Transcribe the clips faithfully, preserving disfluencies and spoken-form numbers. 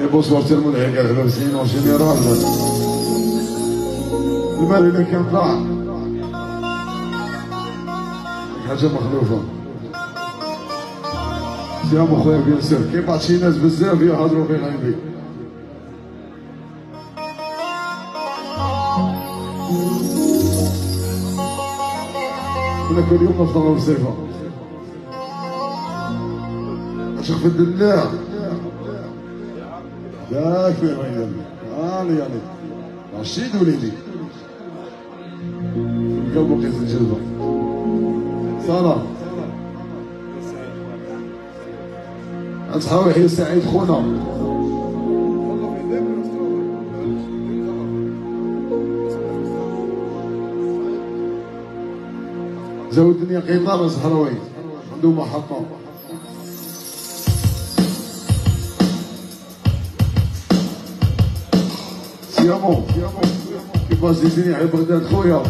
يبوص ورسل منهك الحباب سنين وشنين راسك المال اللي كان طلع حاجة مخلوفة سيام أخويا بين سير كاين بعض شي ناس بزاف يهضروا في غيبي أنا كل يوم نفطر وصيفة أشوف الدنيا داك فين غير هاني هاني رشيد وليدي قلبو قيس الجلبة صلاة أصحابي حي سعيد خونا زاو الدنيا قيطار الصحراوي عندهم محطة سيامو كيفاش زيزينيا على بغداد خويا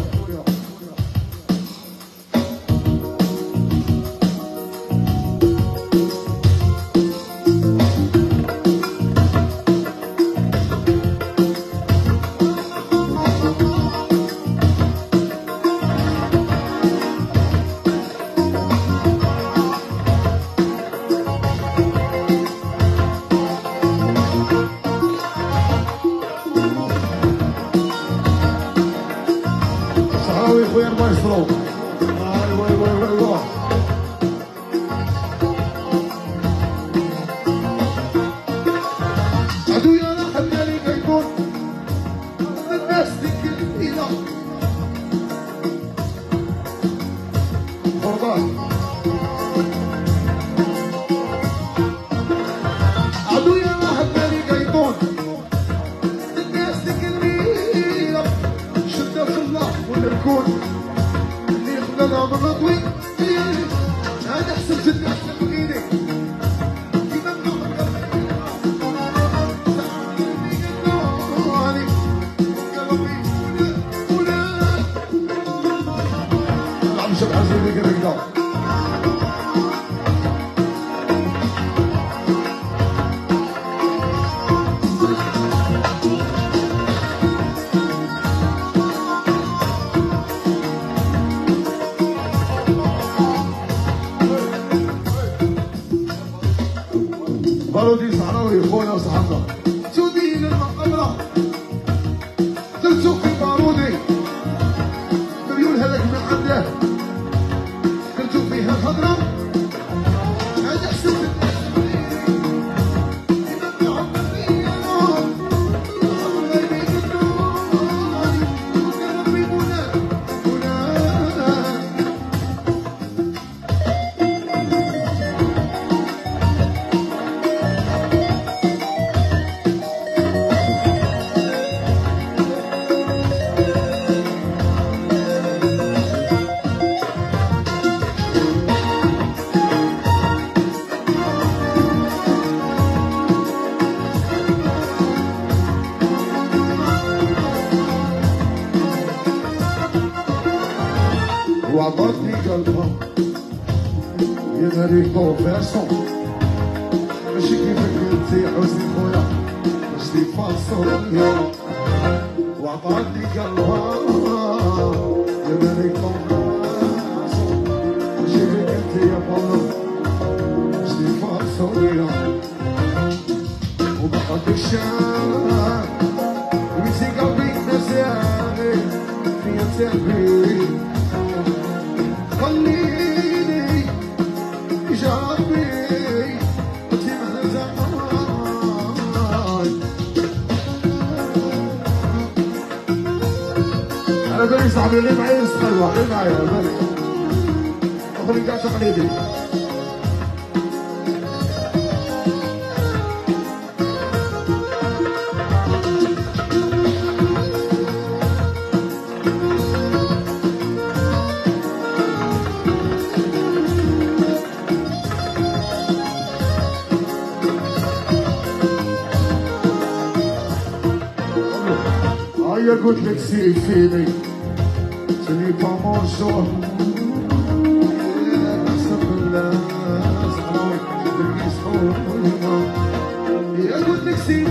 See.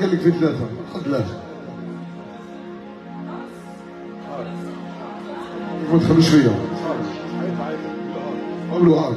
قال لك في ثلاثة ثلاثة ما تخلوش فيا قولوا عارف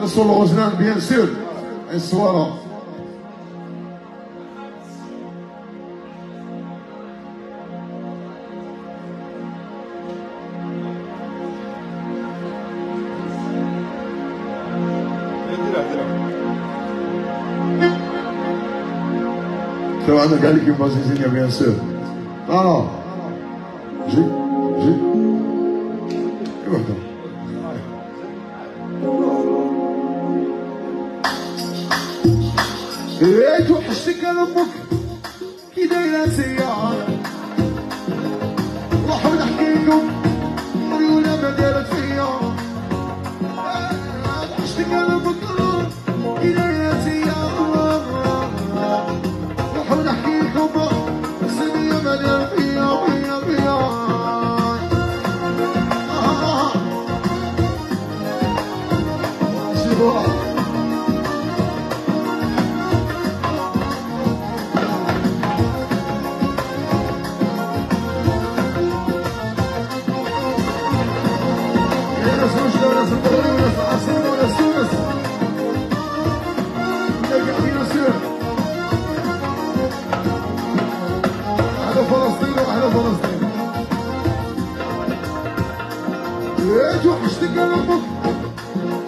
Nassour le Rosenal, bien sûr. Et soir. Tu vois, le gars qui passe ici, bien sûr. Non, non. J'ai. J'ai. Et voilà. ايه توحشتك انا امك كي دايره سياره روحوا نحكي لكم عيونها ما دارت فيا توحشتك انا امك كي دايره سياره روحوا نحكي لكم الدنيا ما دارت فيا فيا فيا شوفوا توحشتك انا امك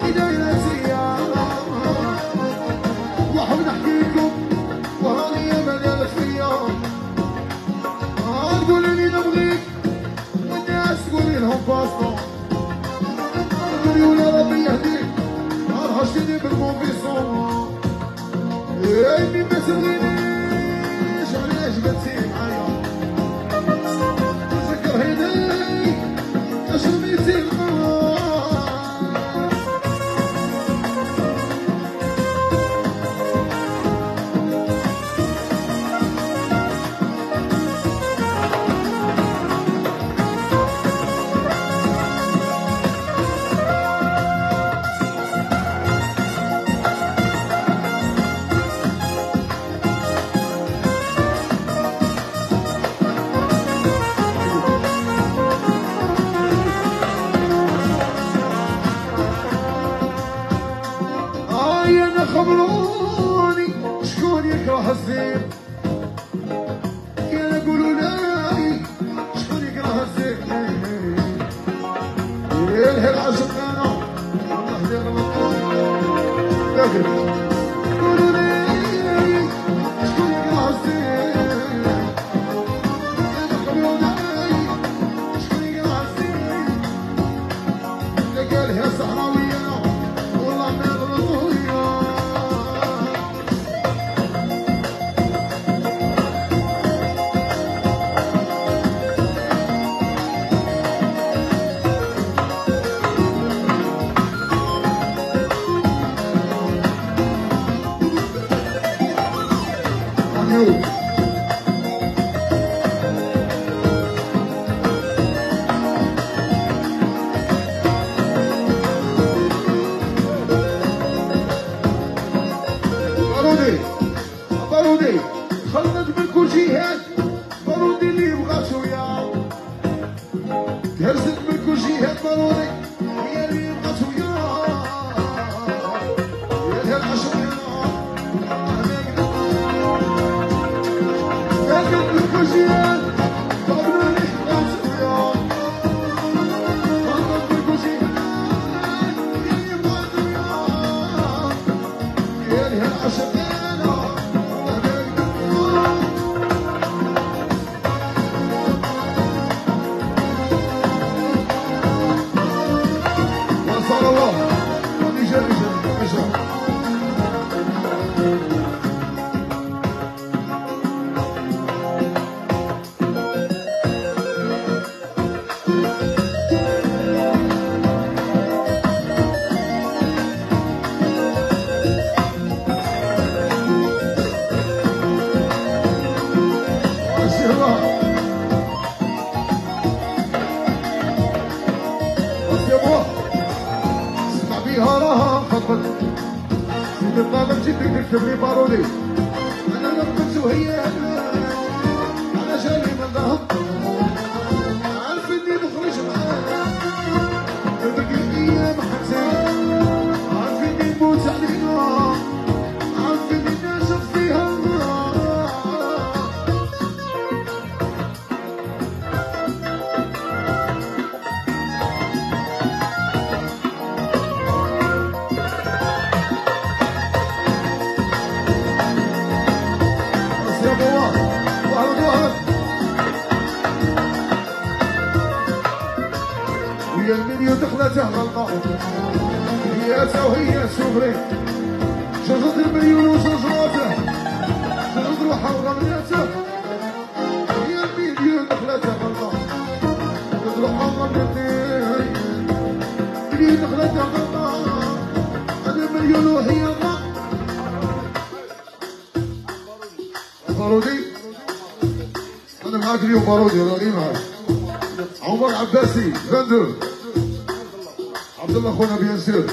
كي دايره سياره البلاصه ولا ربي يهديك نهار هشتيني بالكونفيسيون يا امي ما تبغينيش علاش قلتي معايا نسكر هيداك اش رميتي الماء خبروني شكون يكره الزين كان قولوا لي شكون يكره الزين يا الهي العجب انا والله دير مطلوب قولوا لي شكون يكره الزين كان قولوا لي شكون يكره الزين اللي قالها الصحراويه والله ما ضربوه برودي برودي خلط من كل جهات برودي اللي بغاتو يا تهرست من كل جهات برودي هي اللي بغاتو يا يا الهي العشق يا تهرست من كل جهات تبني بارودي أنا نبت وهي أنا جاي من ظهر عارف إني نخرج معاك تبقي الأيام حزين عارف إني نموت علينا عارف إني ناشف فيها دخلتها غلطة هي أتا وهي سوبري جرت المليون وجوج رواته جرت روحها وغملاتها هي المليون دخلتها غلطة جرت روحها وغملاتها مليون دخلتها غلطة أنا مليون وهي غلطة بارودي أنا معاك اليوم بارودي أنا غير معاك عمر عباسي فندر عبد الله خونا بيان سير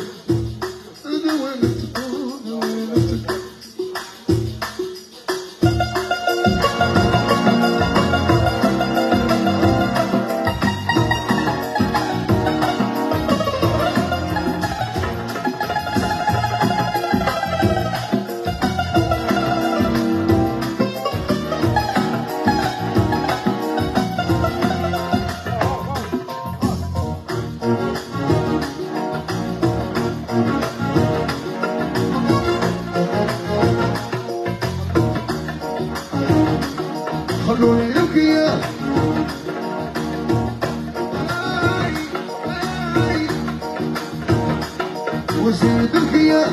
وزيد الخيار.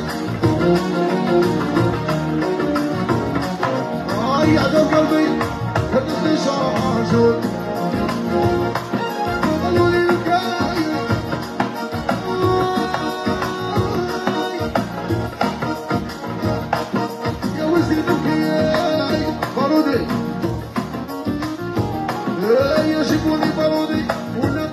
هاي على قلبي هبت شعور قالوا لي الكاية يا وزيد الخيار بارودي يا جيبوني بارودي ولا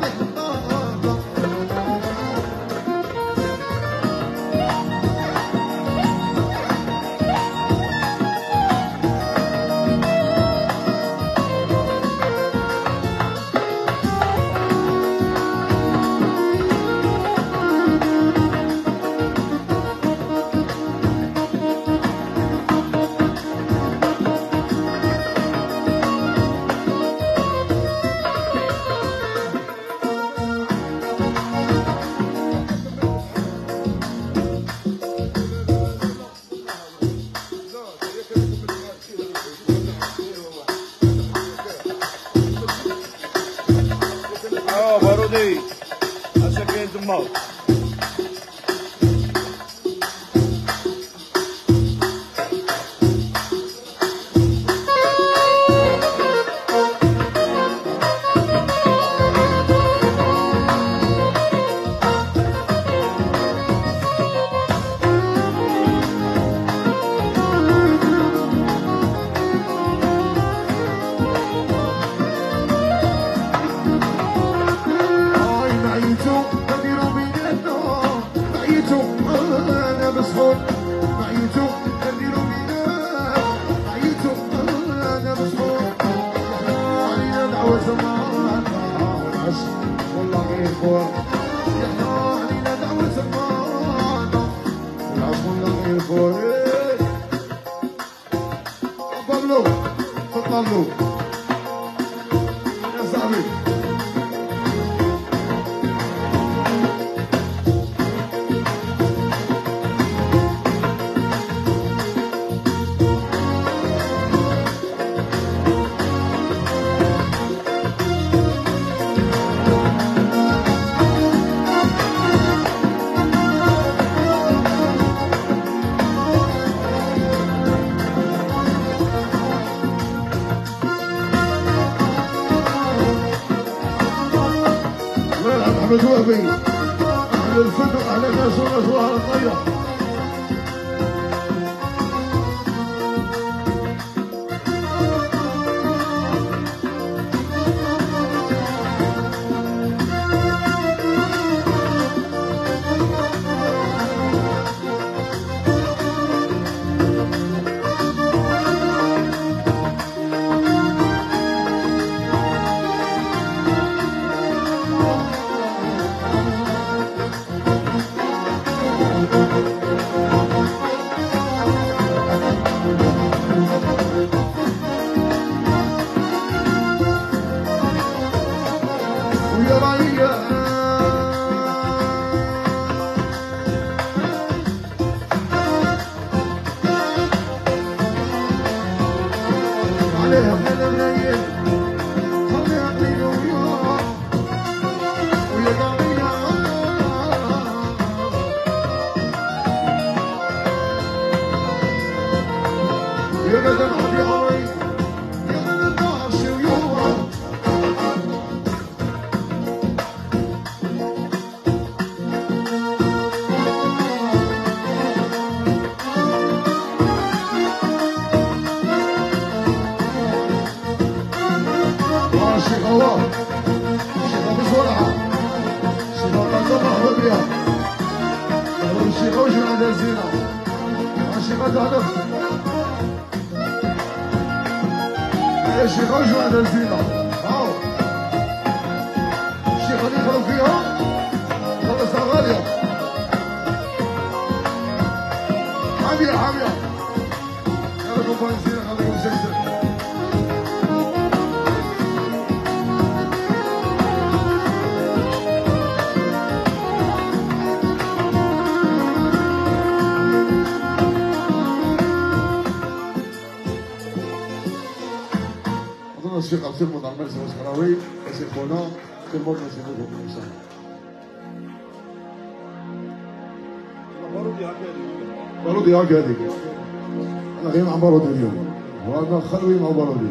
بارودي هاك هذيك انا غير مع بارودي اليوم وهذا خلوي مع بارودي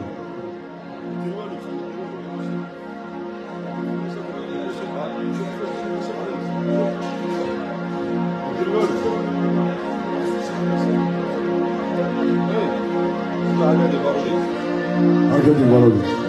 هاك هذيك بارودي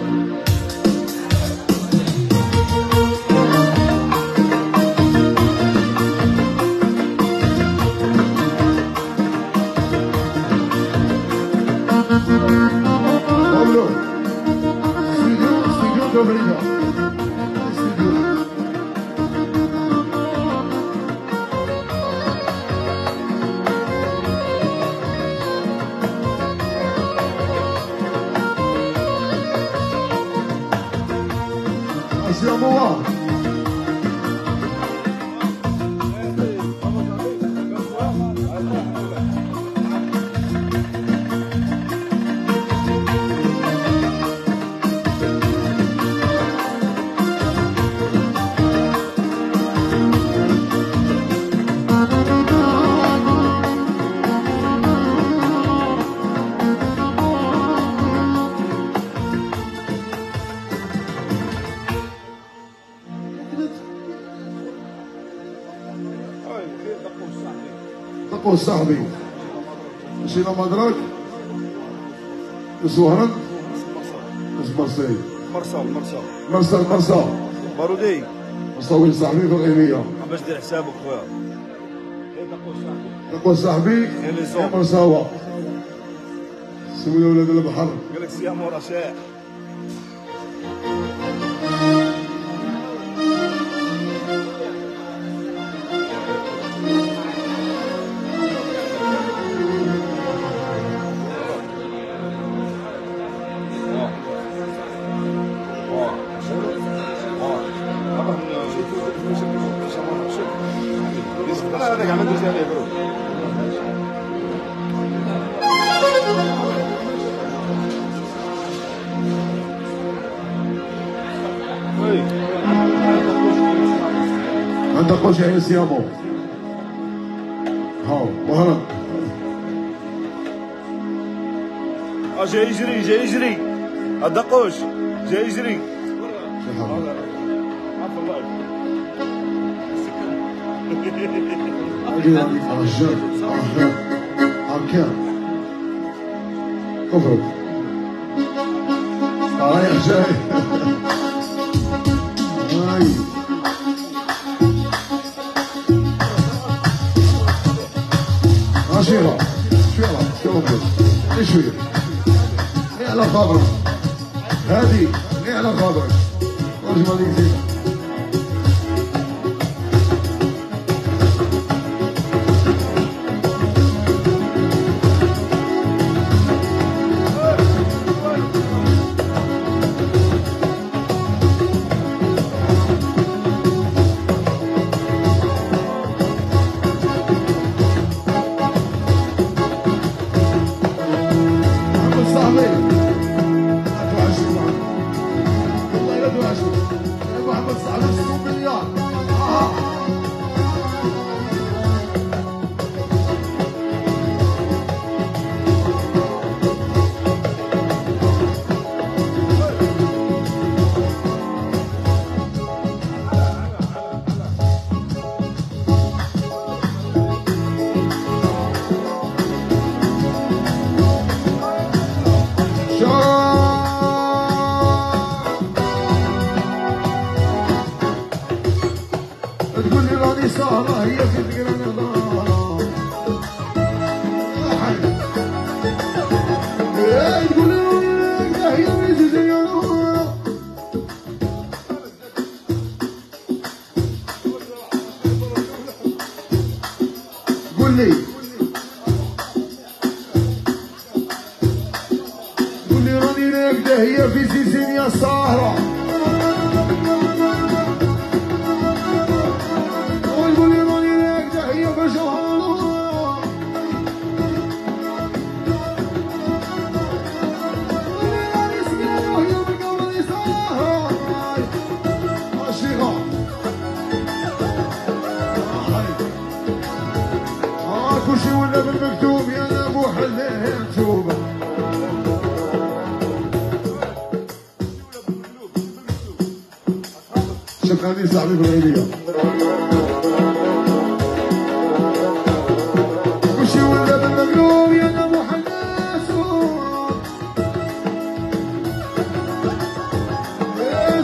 صاحبي مشينا مدرك وسهران مرسال مرسال مرسال مرسال مرسال بارودي مصاوي صاحبي في الغينيه باش دير حسابك خويا نقول صاحبي مرساوه سمينا ولاد البحر قال لك سيام ورا شاع سيامو هاو مهرب جاي يجري جاي يجري الدقوش جاي يجري شيرة شيرة شيرة ايش هي؟ غير على خاطرك هادي غير على خاطرك واجمل يزيد بالكوشي ولا بالمكتوب يا ابو حلاه مكتوبه. شكرا لي صاحبي بالعيديه. بالكوشي ولا بالمكتوب يا ابو حلاه مكتوبه.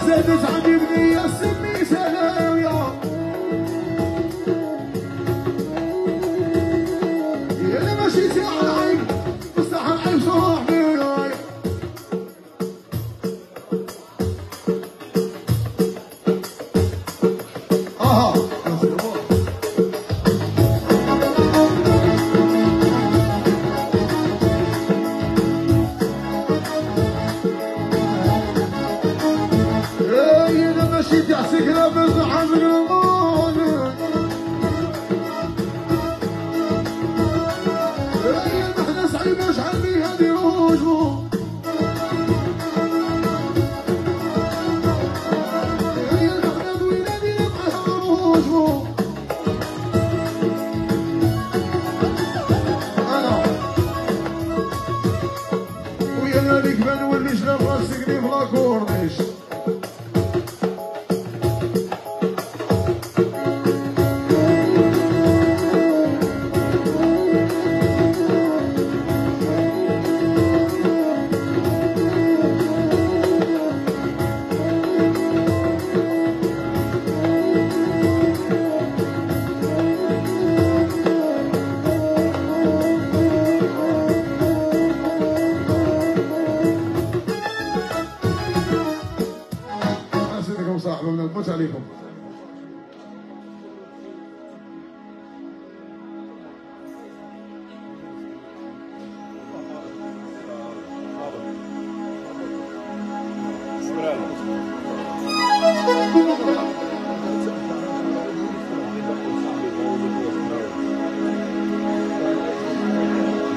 زادت عجبني يا سمي سلاويه.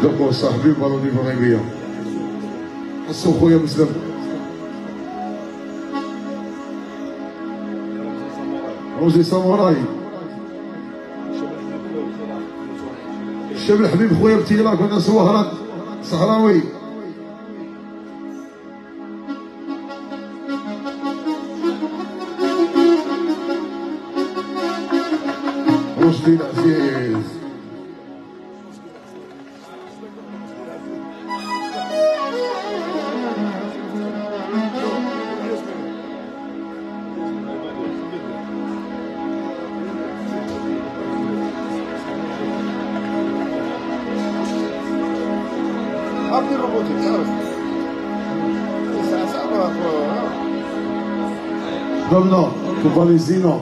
دقوا صاحبي بالوني بالغيبية حسوا خويا مسلم روزي ساموراي الشاب الحبيب خويا بتيلاك وانا سوهرات صحراوي رشدي العزيز. Zino.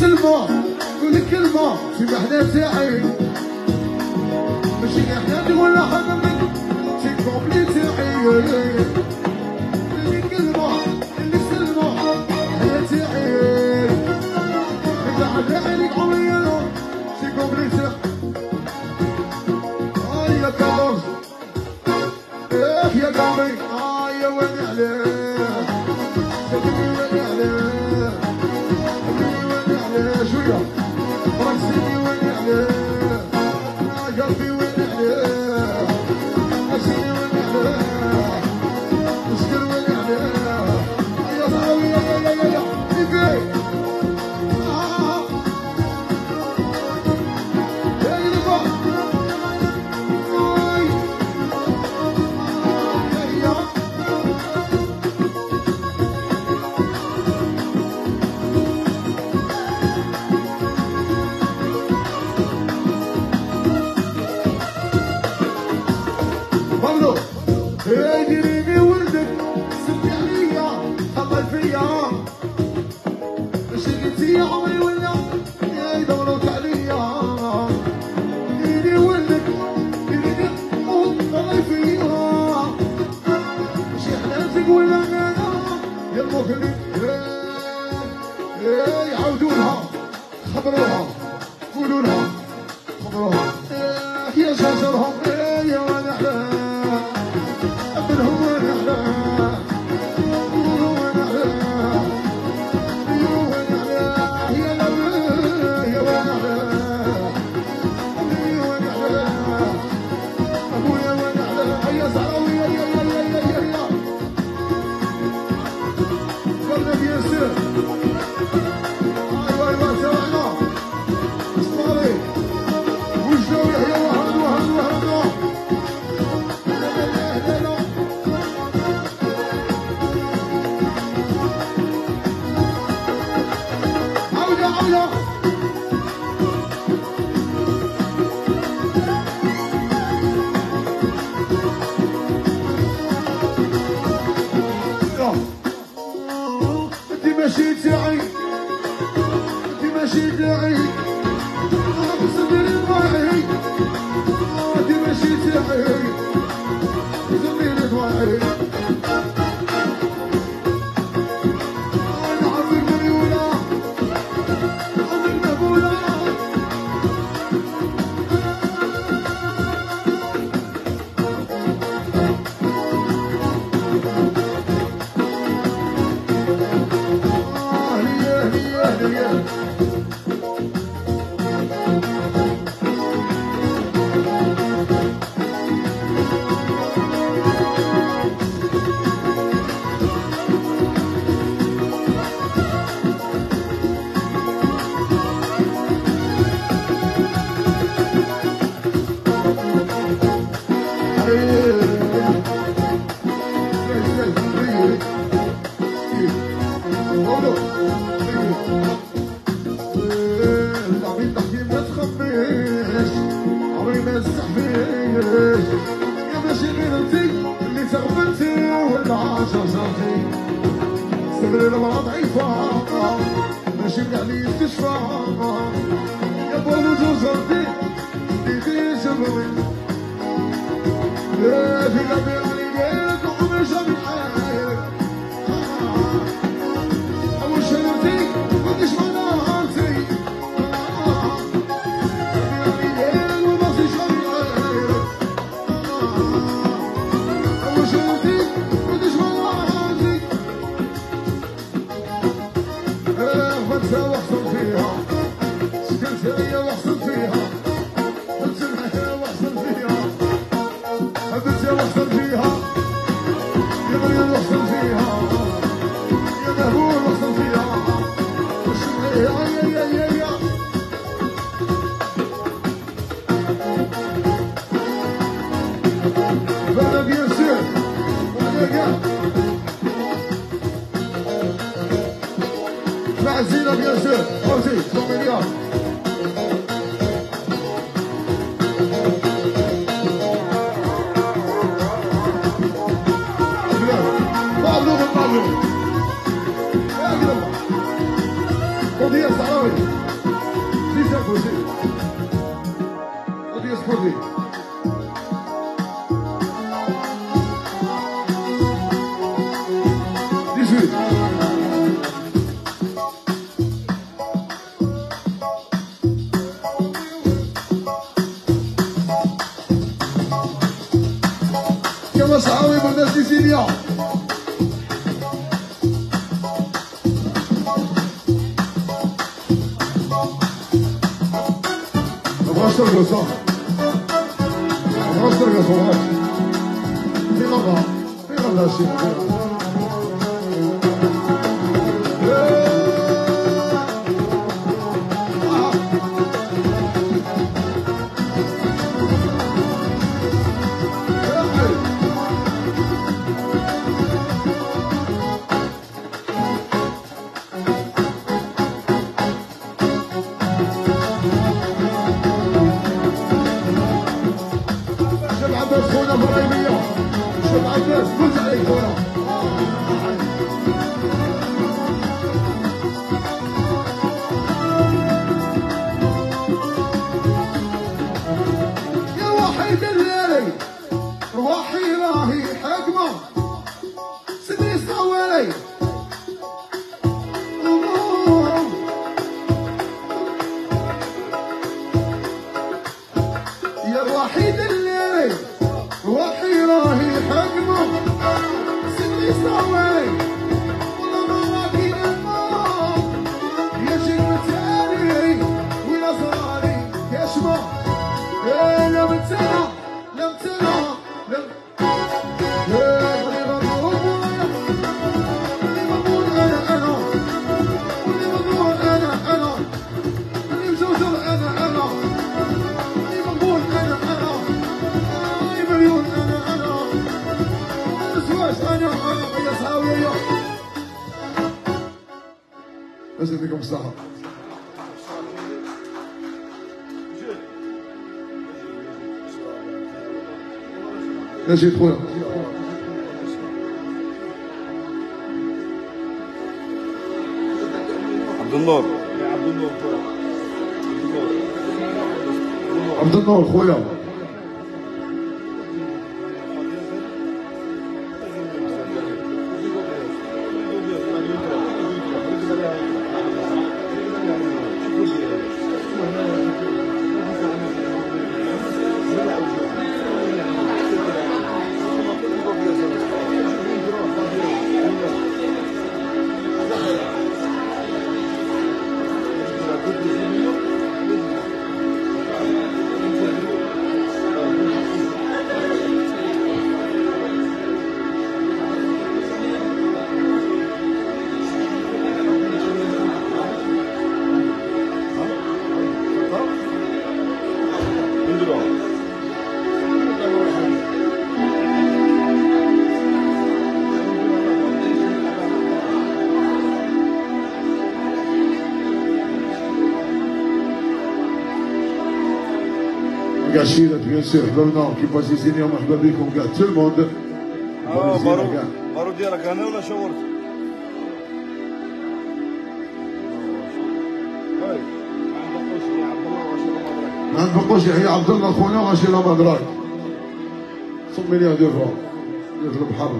Let's go. ولنا يا المغني يعاودولها خبروها قولوا لها خبروها يا جزرهم يا ونحلها قبلهم ونحلها قولوا ونحلها يا ونحلها يا ونحلها يا ونحلها أبويا ونحلها يا زهراوية يا يا يا يا يا قلنا بيان سور شوف عباس فوز عليك. هاي يا الوحيد اللي وحي راهي حجمه ستي ساوي والله ما واكل الموت يا جمتاني ويا زراري يا شمع يا لمتنا لمتنا بس يعطيكم الصحة. نجي خويا. عبد النور. يا عبد النور خويا. عبد النور خويا. شيرت بيان سور حضرنا كيفاش زيزينيا مرحبا بكم كاع تو الموند. اه بارو بارو ديالك هنا ولا شاورت؟ ما نفقوش يحيى عبد الله خونا وغاشي لا مدراك سمي ليه دو فوا في البحر.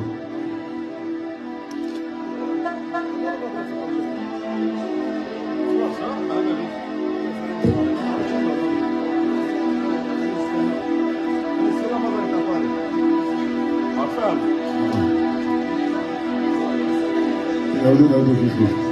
أولو أولو في البيت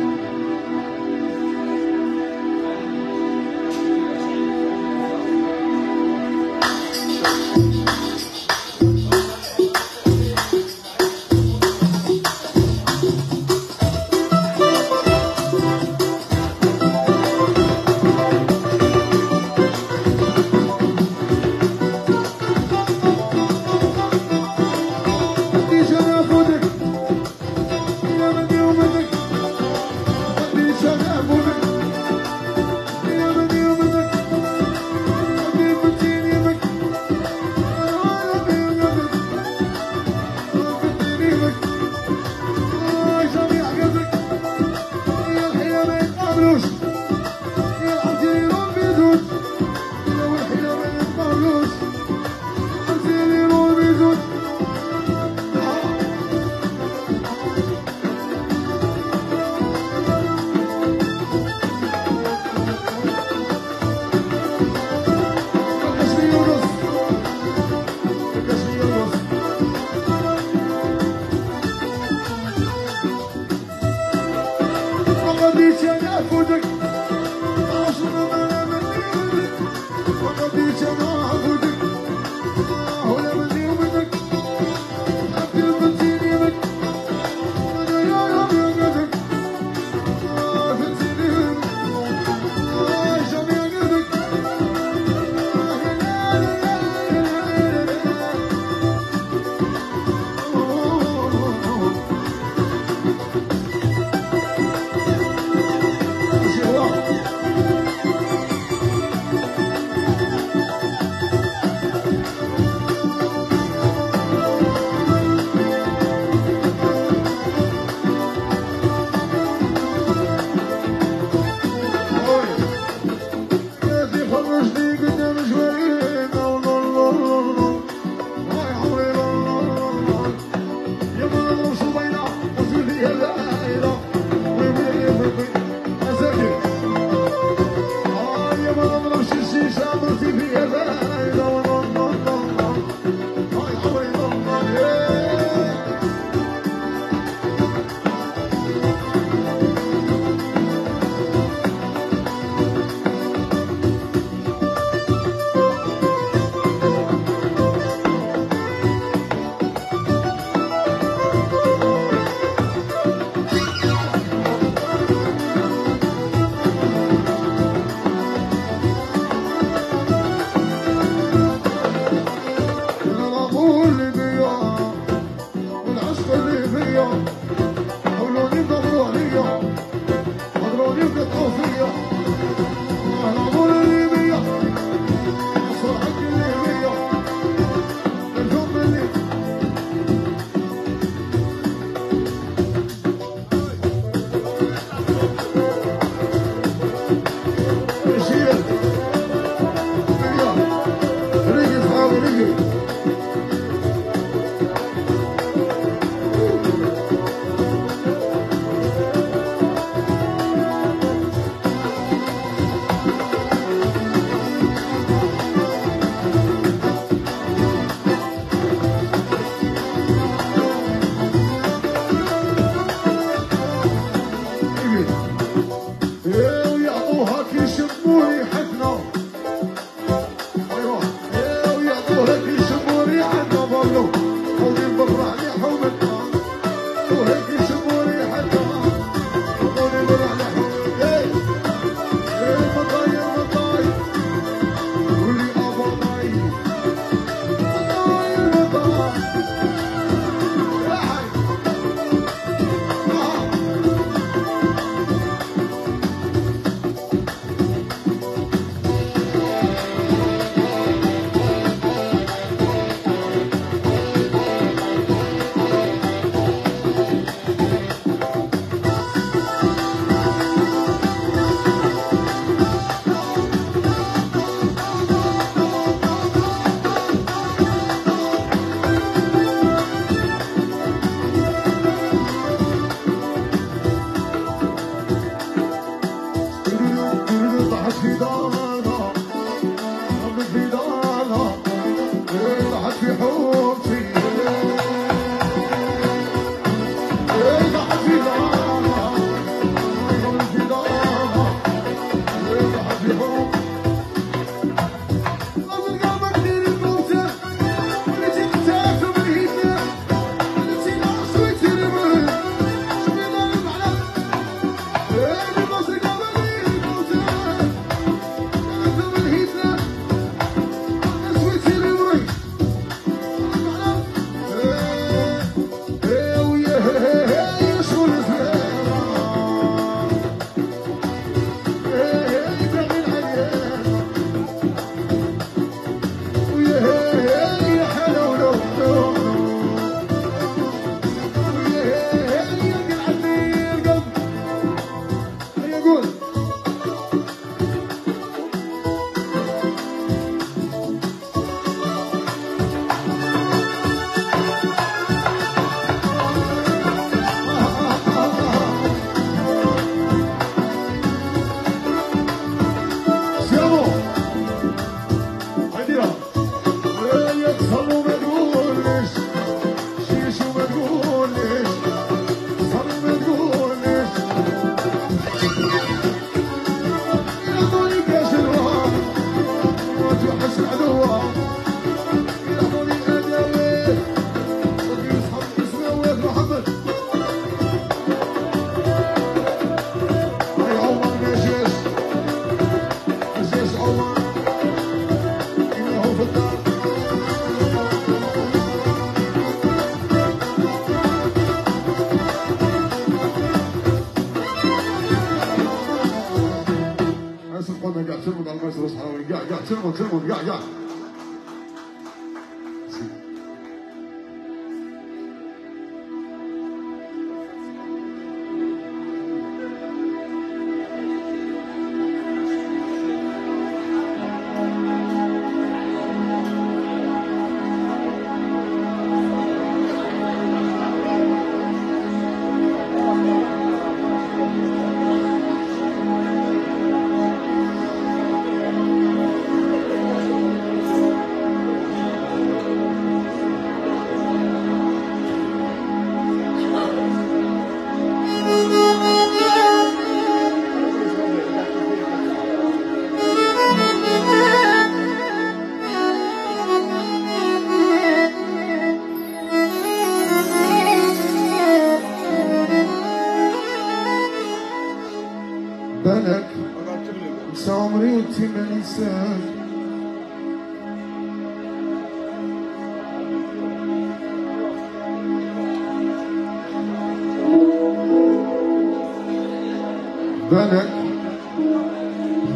بالك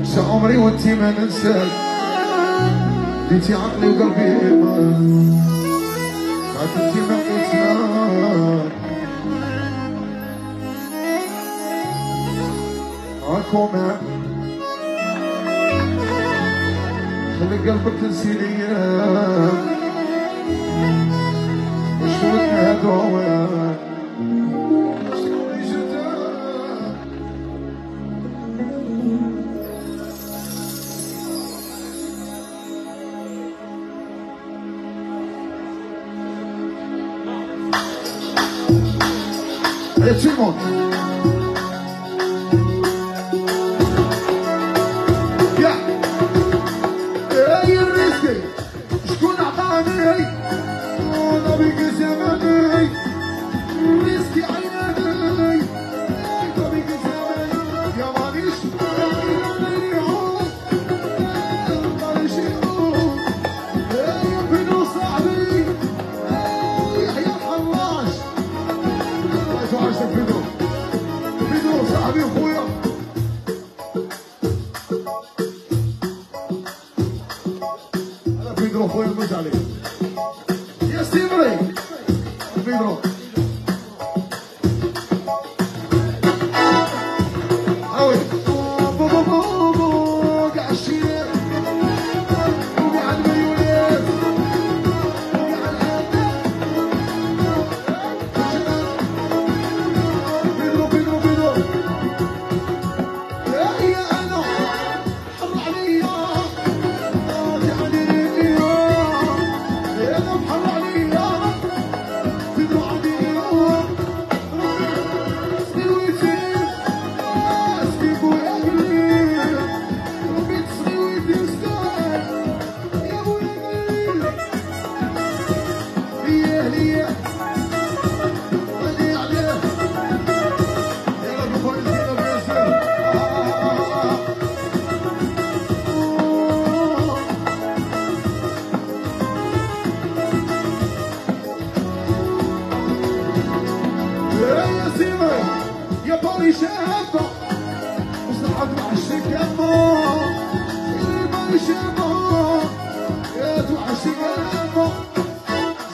مشى عمري وانتي ما ننساك، ديتي عقلي وقلبي ساعات انتي ما قلتلك هاكوما خلي قلبك تنسي ليا واش ولدنا هادو Simon. Let's go. العزيمة يا باري شابة وصعد مع الشكامة يا باري شابة يا توحشي كلامة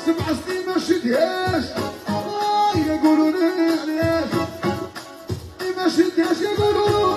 سبع سنين ما شدهاش يقولوا لي علاش ما شدهاش يقولوا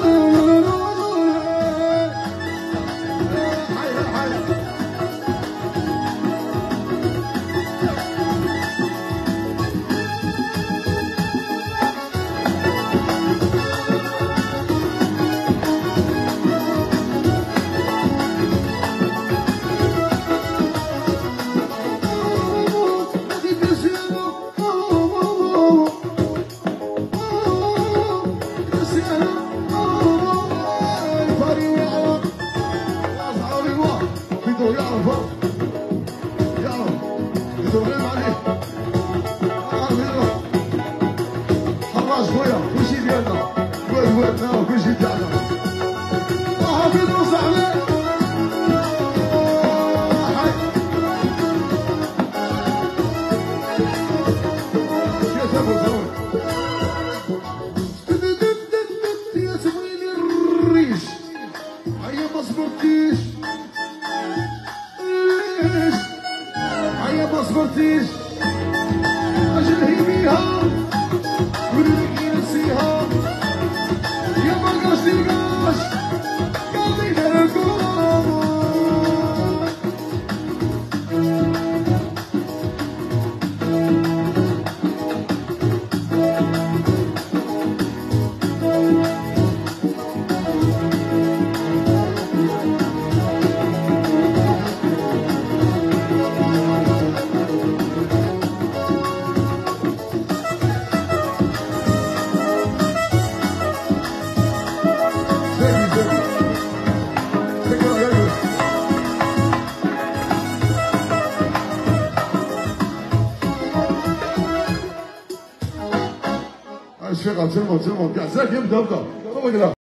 تسمعوا تسمعوا تسمعوا تسمعوا تسمعوا تسمعوا تسمعوا